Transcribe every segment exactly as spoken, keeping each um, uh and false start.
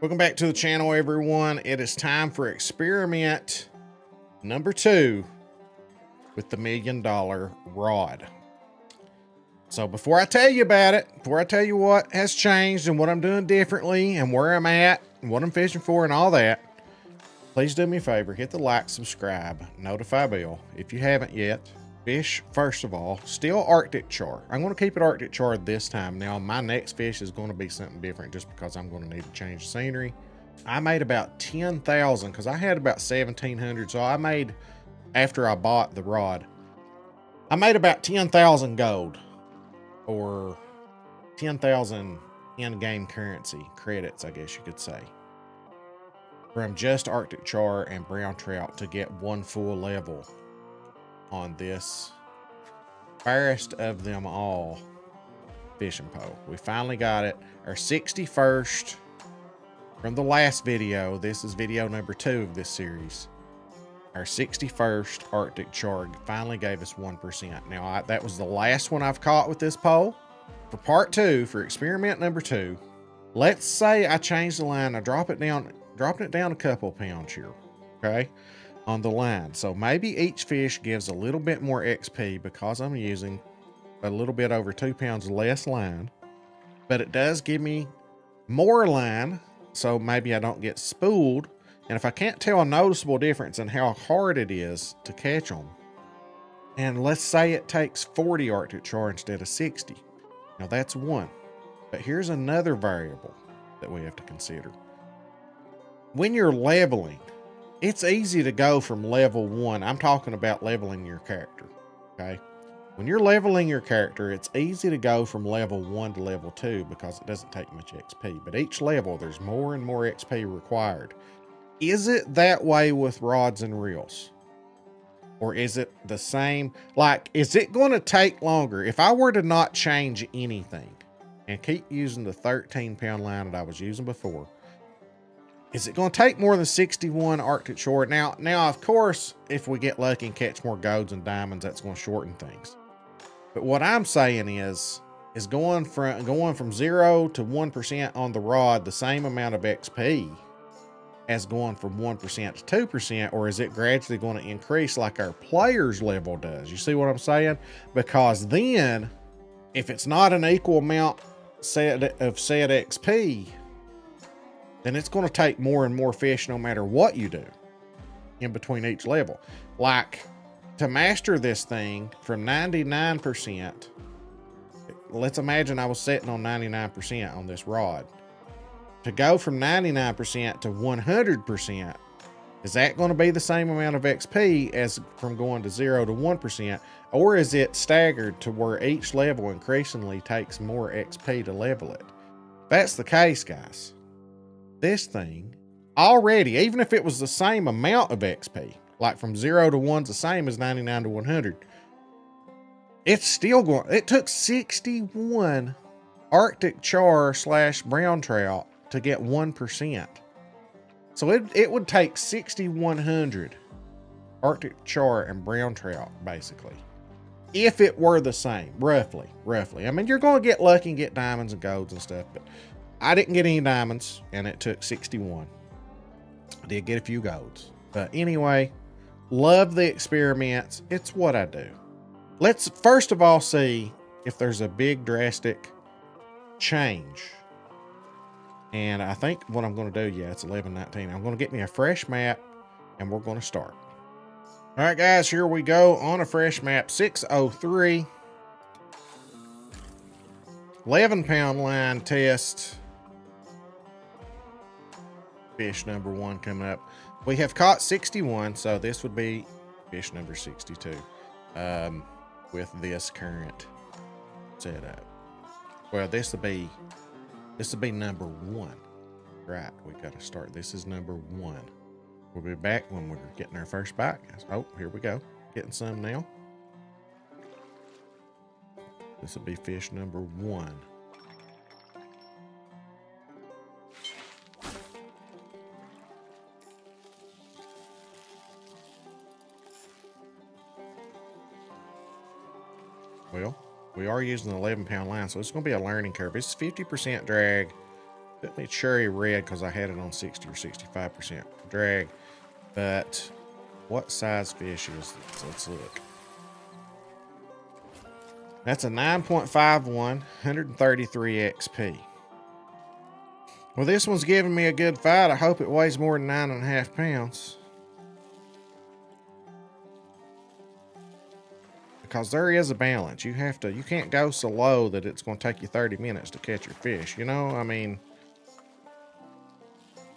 Welcome back to the channel, everyone. It is time for experiment number two with the million dollar rod. So before I tell you about it, before I tell you what has changed and what I'm doing differently and where I'm at and what I'm fishing for and all that, please do me a favor, hit the like, subscribe, notify bell if you haven't yet. Fish, first of all, still Arctic char. I'm going to keep it Arctic char this time. Now, my next fish is going to be something different just because I'm going to need to change the scenery. I made about ten thousand because I had about seventeen hundred. So I made, after I bought the rod, I made about ten thousand gold or ten thousand in-game currency credits, I guess you could say, from just Arctic char and brown trout to get one full level on this fairest of them all fishing pole. We finally got it, our sixty-first from the last video. This is video number two of this series. Our sixty-first Arctic char finally gave us one percent. Now I, that was the last one I've caught with this pole. For part two, for experiment number two, let's say I change the line, I drop it down, dropping it down a couple pounds here, okay, on the line. So maybe each fish gives a little bit more X P because I'm using a little bit over two pounds less line, but it does give me more line. So maybe I don't get spooled. And if I can't tell a noticeable difference in how hard it is to catch them, and let's say it takes forty Arctic char instead of sixty. Now that's one, but here's another variable that we have to consider. When you're leveling, it's easy to go from level one. I'm talking about leveling your character, okay? When you're leveling your character, it's easy to go from level one to level two because it doesn't take much X P. But each level, there's more and more X P required. Is it that way with rods and reels? Or is it the same? Like, is it going to take longer? If I were to not change anything and keep using the thirteen pound line that I was using before, is it going to take more than sixty-one Arctic char? Now, now, of course, if we get lucky and catch more golds and diamonds, that's going to shorten things. But what I'm saying is, is going from going from zero to one percent on the rod the same amount of X P as going from one percent to two percent, or is it gradually going to increase like our players level does? You see what I'm saying? Because then, if it's not an equal amount set of said X P, then it's going to take more and more fish no matter what you do in between each level. Like, to master this thing from ninety-nine percent, let's imagine I was sitting on ninety-nine percent on this rod. To go from ninety-nine percent to one hundred percent, is that going to be the same amount of X P as from going to zero to one percent? Or is it staggered to where each level increasingly takes more X P to level it? If that's the case, guys, this thing already, even if it was the same amount of X P, like from zero to one's the same as ninety-nine to one hundred, it's still going, it took sixty-one Arctic char slash brown trout to get one percent. So it, it would take sixty-one hundred Arctic char and brown trout, basically, if it were the same, roughly, roughly. I mean, you're going to get lucky and get diamonds and golds and stuff, but I didn't get any diamonds, and it took sixty-one. I did get a few golds. But anyway, love the experiments. It's what I do. Let's first of all see if there's a big drastic change. And I think what I'm going to do, yeah, it's eleven nineteen. I'm going to get me a fresh map, and we're going to start. All right, guys, here we go on a fresh map, six oh three. eleven pound line test. Fish number one coming up. We have caught sixty-one, so this would be fish number sixty-two um, with this current setup. Well, this would be this would be number one, right? We got to start. This is number one. We'll be back when we're getting our first bite, guys. Oh, here we go. Getting some now. This would be fish number one. Well, we are using an eleven pound line, so it's going to be a learning curve. It's fifty percent drag, Put me cherry red because I had it on sixty or sixty-five percent drag. But what size fish is this? Let's look. That's a nine point five one, one hundred thirty-three X P. Well, this one's giving me a good fight. I hope it weighs more than nine and a half pounds. Because there is a balance. You have to, you can't go so low that it's going to take you thirty minutes to catch your fish. You know, I mean,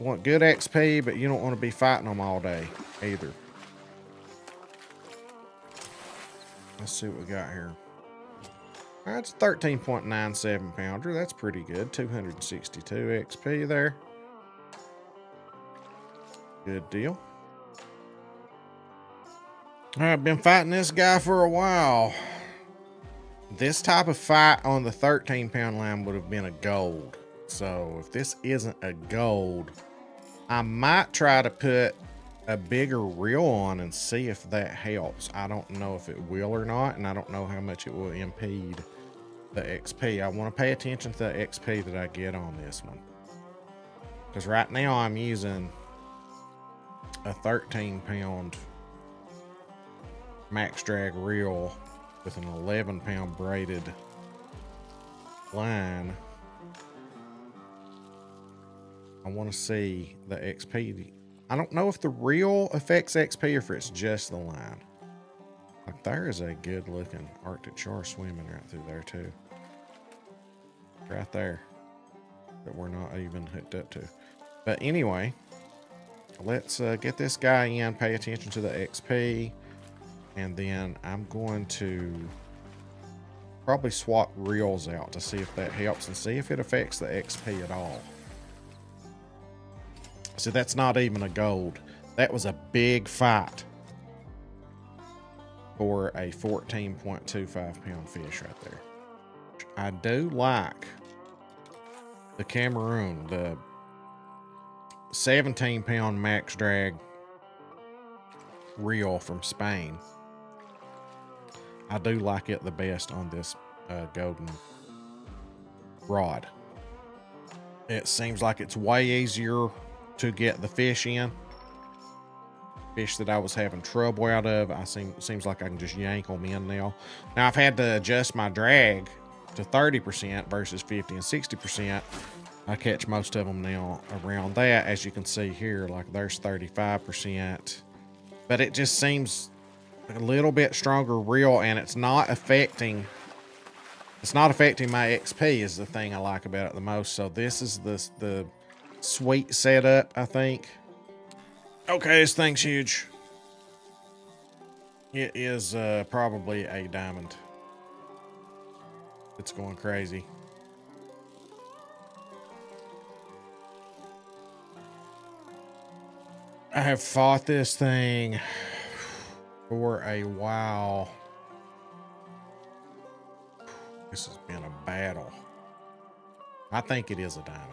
you want good X P, but you don't want to be fighting them all day either. Let's see what we got here. All right, it's a thirteen point nine seven pounder. That's pretty good. two hundred sixty-two X P there. Good deal. I've been fighting this guy for a while. This type of fight on the thirteen pound line would have been a gold. So if this isn't a gold, I might try to put a bigger reel on and see if that helps. I don't know if it will or not, and I don't know how much it will impede the X P. I want to pay attention to the X P that I get on this one. Because right now I'm using a thirteen pound max drag reel with an eleven pound braided line. I want to see the X P. I don't know if the reel affects X P or if it's just the line. Like, there is a good looking Arctic char swimming right through there too. Right there. That we're not even hooked up to. But anyway, let's uh, get this guy in, pay attention to the X P. And then I'm going to probably swap reels out to see if that helps and see if it affects the X P at all. So that's not even a gold. That was a big fight for a fourteen point two five pound fish right there. I do like the Cameroon, the seventeen pound max drag reel from Spain. I do like it the best on this uh, golden rod. It seems like it's way easier to get the fish in. Fish that I was having trouble out of, I seem seems like I can just yank them in now. Now I've had to adjust my drag to thirty percent versus fifty and sixty percent. I catch most of them now around that, as you can see here. Like there's thirty-five percent, but it just seems a little bit stronger reel, and it's not affecting it's not affecting my X P is the thing I like about it the most. So this is the the sweet setup, I think. Okay, this thing's huge. It is uh, probably a diamond. It's going crazy. I have fought this thing for a while. This has been a battle. I think it is a diamond.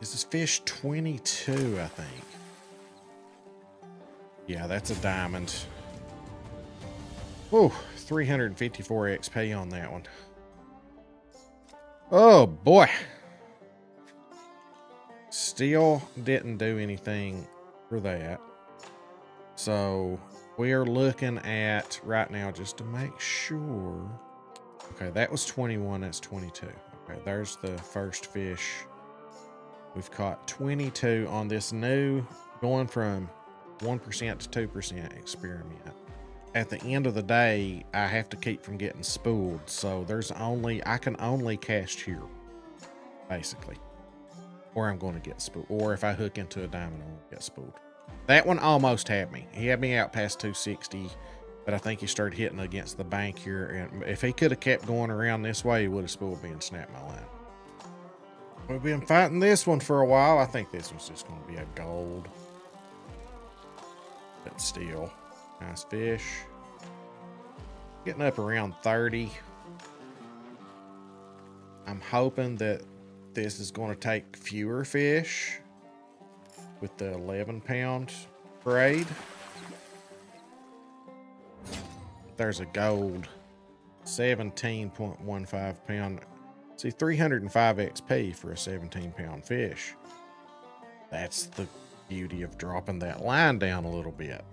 This is fish twenty-two, I think. Yeah, that's a diamond. Whoa, three hundred fifty-four X P on that one. Oh boy. Still didn't do anything for that. So we are looking at right now, just to make sure. Okay, that was twenty-one, that's twenty-two. Okay, there's the first fish. We've caught twenty-two on this new, going from one percent to two percent experiment. At the end of the day, I have to keep from getting spooled. So there's only, I can only cast here, basically. Or I'm going to get spooled. Or if I hook into a diamond, I'm going to get spooled. That one almost had me. He had me out past two sixty, but I think he started hitting against the bank here. And if he could have kept going around this way, he would have spooled me and snapped my line. We've been fighting this one for a while. I think this one's just going to be a gold. But still, nice fish. Getting up around thirty. I'm hoping that this is going to take fewer fish with the eleven pound braid. There's a gold seventeen point one five pound. See, three hundred five X P for a seventeen pound fish. That's the beauty of dropping that line down a little bit.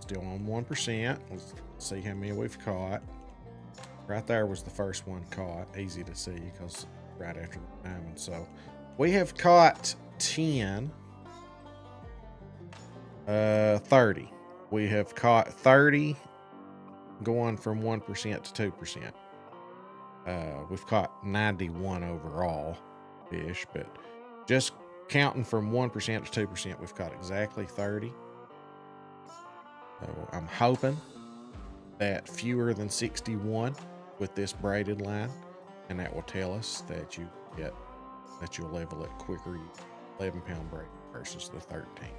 Still on one percent. Let's see how many we've caught. Right there was the first one caught. Easy to see because right after the diamond. So we have caught ten. Uh, thirty. We have caught thirty, going from one percent to two percent. Uh, we've caught ninety-one overall fish, but just counting from one percent to two percent, we've caught exactly thirty. So I'm hoping that fewer than sixty-one with this braided line, and that will tell us that you get that you'll level it quicker, eleven pound braid versus the thirteen.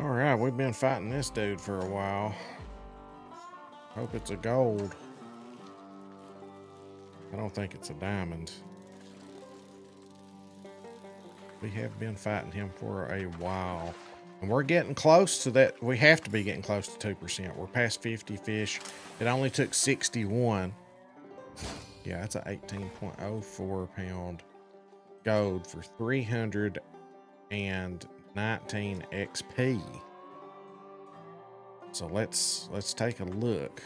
All right, we've been fighting this dude for a while. Hope it's a gold. I don't think it's a diamond. We have been fighting him for a while. And we're getting close to that. We have to be getting close to two percent. We're past fifty fish. It only took sixty-one. Yeah, that's an eighteen point oh four pound gold for three hundred nineteen X P. So let's let's take a look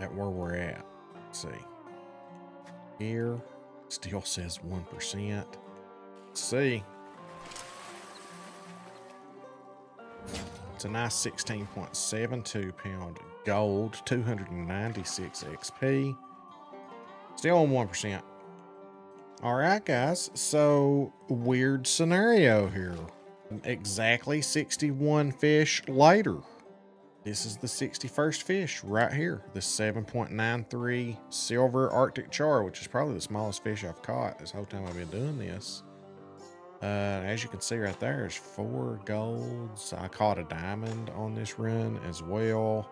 at where we're at. Let's see here, still says one percent. Let's see, it's a nice sixteen point seven two pound gold, two hundred ninety-six X P, still on one percent. All right, guys, so weird scenario here. Exactly sixty-one fish later. This is the sixty-first fish right here. The seven point nine three silver Arctic char, which is probably the smallest fish I've caught this whole time I've been doing this. Uh, as you can see right there, there's four golds. I caught a diamond on this run as well.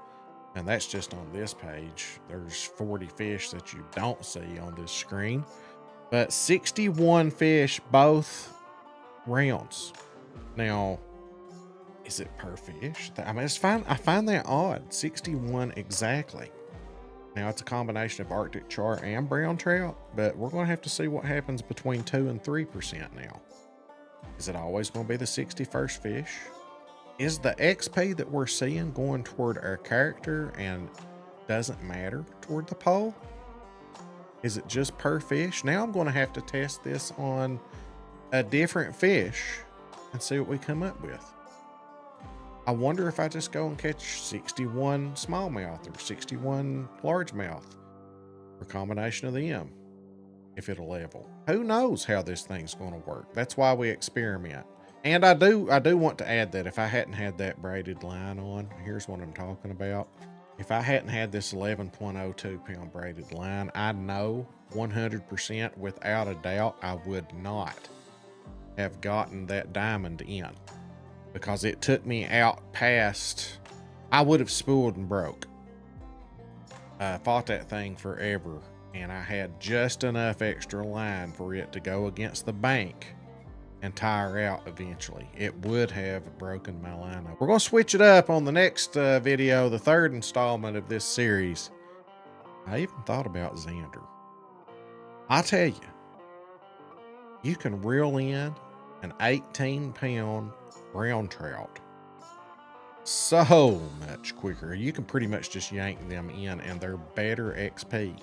And that's just on this page. There's forty fish that you don't see on this screen. But sixty-one fish both rounds. Now, is it per fish? I mean, it's fine. I find that odd. sixty-one exactly. Now, it's a combination of Arctic char and brown trout, but we're going to have to see what happens between two and three percent now. Is it always going to be the sixty-first fish? Is the X P that we're seeing going toward our character and doesn't matter toward the pole? Is it just per fish? Now I'm going to have to test this on a different fish and see what we come up with. I wonder if I just go and catch sixty-one smallmouth or sixty-one largemouth, or a combination of them, if it'll level. Who knows how this thing's going to work? That's why we experiment. And I do, I do want to add that if I hadn't had that braided line on, here's what I'm talking about. If I hadn't had this eleven point oh two pound braided line, I know one hundred percent without a doubt I would not have gotten that diamond in, because it took me out past, I would have spooled and broke. I fought that thing forever, and I had just enough extra line for it to go against the bank and tire out eventually. It would have broken my line up. We're going to switch it up on the next uh, video, the third installment of this series. I even thought about Xander. I tell you, you can reel in an eighteen pound brown trout so much quicker. You can pretty much just yank them in, and they're better X P.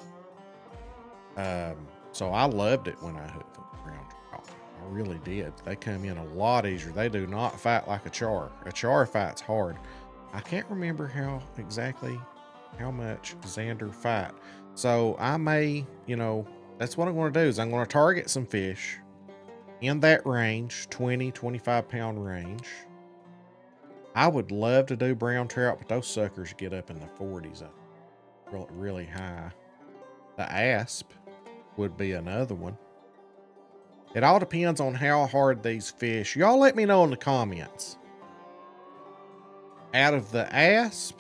Um, so I loved it when I hooked them brown trout. I really did. They come in a lot easier. They do not fight like a char. A char fights hard. I can't remember how exactly how much Xander fight. So I may, you know, that's what I'm going to do, is I'm going to target some fish in that range, twenty, twenty-five pound range. I would love to do brown trout, but those suckers get up in the forties, really high. The asp would be another one. It all depends on how hard these fish. Y'all let me know in the comments. Out of the asp,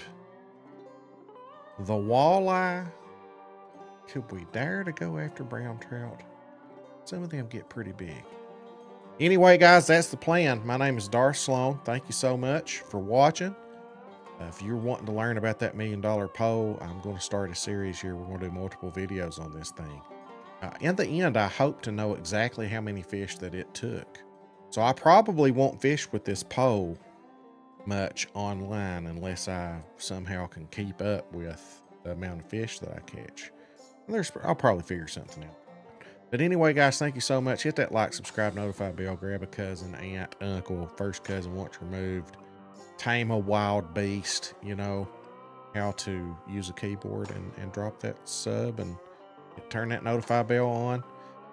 the walleye, could we dare to go after brown trout? Some of them get pretty big. Anyway, guys, that's the plan. My name is Darth Slone. Thank you so much for watching. Uh, if you're wanting to learn about that million dollar pole, I'm going to start a series here. We're going to do multiple videos on this thing. Uh, in the end, I hope to know exactly how many fish that it took. So I probably won't fish with this pole much online unless I somehow can keep up with the amount of fish that I catch. There's, I'll probably figure something out. But anyway, guys, thank you so much. Hit that like, subscribe, notify bell, grab a cousin, aunt, uncle, first cousin once removed, tame a wild beast, you know, how to use a keyboard, and, and drop that sub and turn that notify bell on.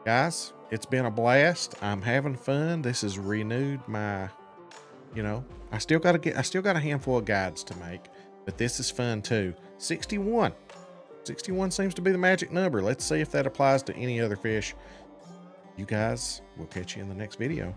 Guys, it's been a blast. I'm having fun. This has renewed my, you know, I still got to get, I still got a handful of guides to make, but this is fun too. sixty-one. sixty-one seems to be the magic number. Let's see if that applies to any other fish. You guys, we'll catch you in the next video.